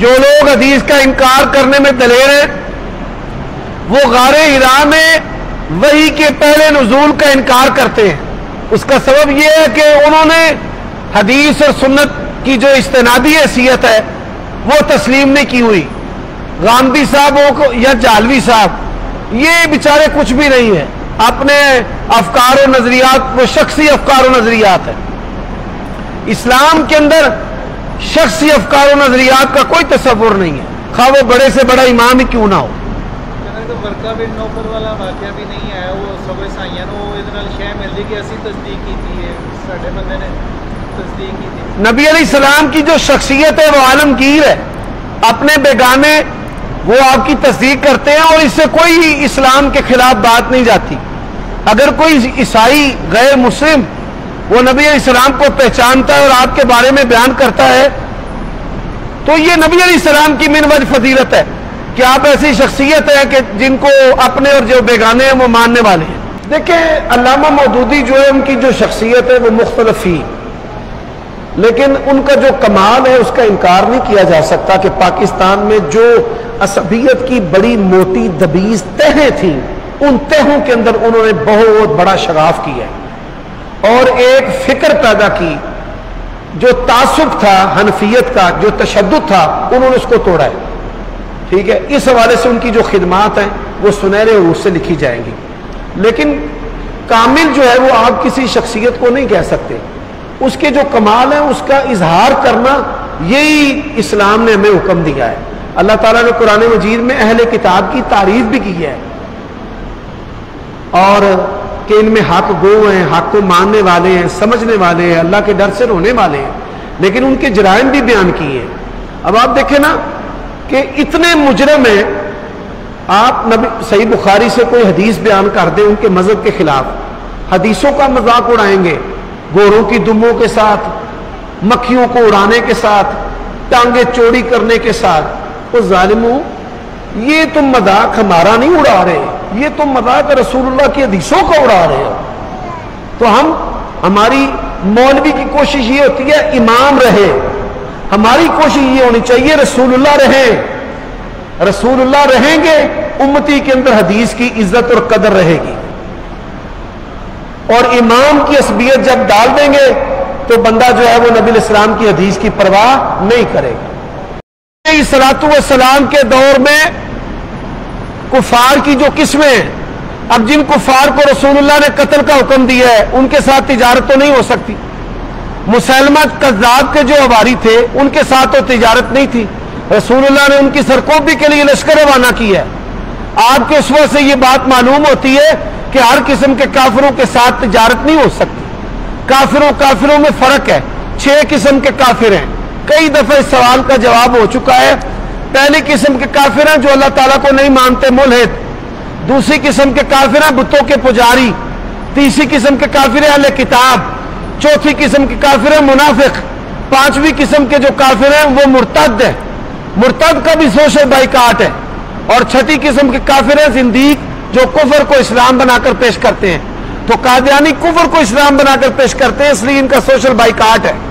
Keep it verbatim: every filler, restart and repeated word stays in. जो लोग हदीस का इनकार करने में दलेर हैं वो गारे हिरा में वही के पहले नुजूल का इनकार करते हैं। उसका सबब यह है कि उन्होंने हदीस और सुन्नत की जो इस्तेनादी हैसियत है वो तस्लीम नहीं की हुई। गामदी साहब या जालवी साहब ये बेचारे कुछ भी नहीं है, अपने अफकार और नजरियात वो शख्सी अफकार और नजरियात है। इस्लाम के अंदर शख्सी अफकार और नजरियात का कोई तस्वुर नहीं है, खा वो बड़े से बड़ा इमाम ही क्यों ना हो। तो वर्का बिन नौफर वाला वाकया भी नहीं आया, वो सब साइया शह मिलती कि असं तस्दीक की थी, साढ़े बंदे ने तस्दीक की थी। नबी अली सलाम की जो शख्सियत है वो आलमगीर है, अपने बेगाने वो आपकी तस्दीक करते हैं और इससे कोई इस्लाम के खिलाफ बात नहीं जाती। अगर कोई ईसाई गैर मुस्लिम वो नबी अली सलाम को पहचानता है और आपके बारे में बयान करता है तो ये नबी अली सलाम की मिनवज फजीलत है कि आप ऐसी शख्सियत है कि जिनको अपने और जो बेगाने हैं वो मानने वाले हैं। देखें, अल्लामा मौदूदी जो है उनकी जो शख्सियत है वो मुख्तलिफ ही, लेकिन उनका जो कमाल है उसका इनकार नहीं किया जा सकता कि पाकिस्तान में जो असबियत की बड़ी मोटी दबीज तहें थी उन तहों के अंदर उन्होंने बहुत बड़ा शराफ किया है और एक फिक्र पैदा की। जो तासुब था हनफियत का, जो तशद्दुद था, उन्होंने उसको तोड़ा है। ठीक है, इस हवाले से उनकी जो खिदमात हैं वो सुनहरे रूप से लिखी जाएंगी, लेकिन कामिल जो है वो आप किसी शख्सियत को नहीं कह सकते। उसके जो कमाल है उसका इजहार करना यही इस्लाम ने हमें हुक्म दिया है। अल्लाह ताला ने कुरान मजीद में अहले किताब की तारीफ भी की है और कि इनमें हक गो हैं, हक को मानने वाले हैं, समझने वाले हैं, अल्लाह के डर से रोने वाले हैं, लेकिन उनके जराइम भी बयान किए हैं। अब आप देखें ना कि इतने मुजरम हैं, आप नबी सही बुखारी से कोई हदीस बयान कर दें उनके मजहब के खिलाफ, हदीसों का मजाक उड़ाएंगे, गोरों की दुमों के साथ, मक्खियों को उड़ाने के साथ, टांगे चोरी करने के साथ। उस जालिमों, ये तुम मजाक हमारा नहीं उड़ा रहे, ये तुम मजाक रसूलुल्लाह की हदीसों का उड़ा रहे हो। तो हम हमारी मौलवी की कोशिश ये होती है इमाम रहे, हमारी कोशिश ये होनी चाहिए रसूलुल्लाह रहे। रसूलुल्लाह रहेंगे उम्मती के अंदर हदीस की इज्जत और कदर रहेगी, और इमाम की असबियत जब डाल देंगे तो बंदा जो है वो नबी इस्लाम की हदीस की परवाह नहीं करेगा। सलातु वस्सलाम के दौर में कुफार की जो किस्में, अब जिन कुफार को रसूलुल्लाह ने कत्ल का हुक्म दिया है उनके साथ तिजारत तो नहीं हो सकती। मुसलमा कज़्ज़ाब के जो हवारी थे उनके साथ तो तिजारत नहीं थी, रसूलुल्लाह ने उनकी सरकोबी के लिए लश्कर रवाना किया। आपके उस वक्त से ये बात मालूम होती है कि हर किस्म के काफिरों के साथ तिजारत नहीं हो सकती। काफिरों काफिरों में फर्क है, छह किस्म के काफिर हैं, कई दफे इस सवाल का जवाब हो चुका है। पहली किस्म के काफिर हैं जो अल्लाह ताला को नहीं मानते, मुल्हिद। दूसरी किस्म के काफिर हैं बुतों के पुजारी। तीसरी किस्म के काफिर हैं अहले किताब। चौथी किस्म के काफिर हैं मुनाफिक। पांचवी किस्म के जो काफिर हैं वो मुर्तद है, मुर्तद का भी सोशल बाइकाट है। और छठी किस्म के काफिर हैं जिंदीक, जो कुफर को इस्लाम बनाकर पेश करते हैं। तो कादियानी कुफर को इस्लाम बनाकर पेश करते हैं, इसलिए इनका सोशल बाइकाट है।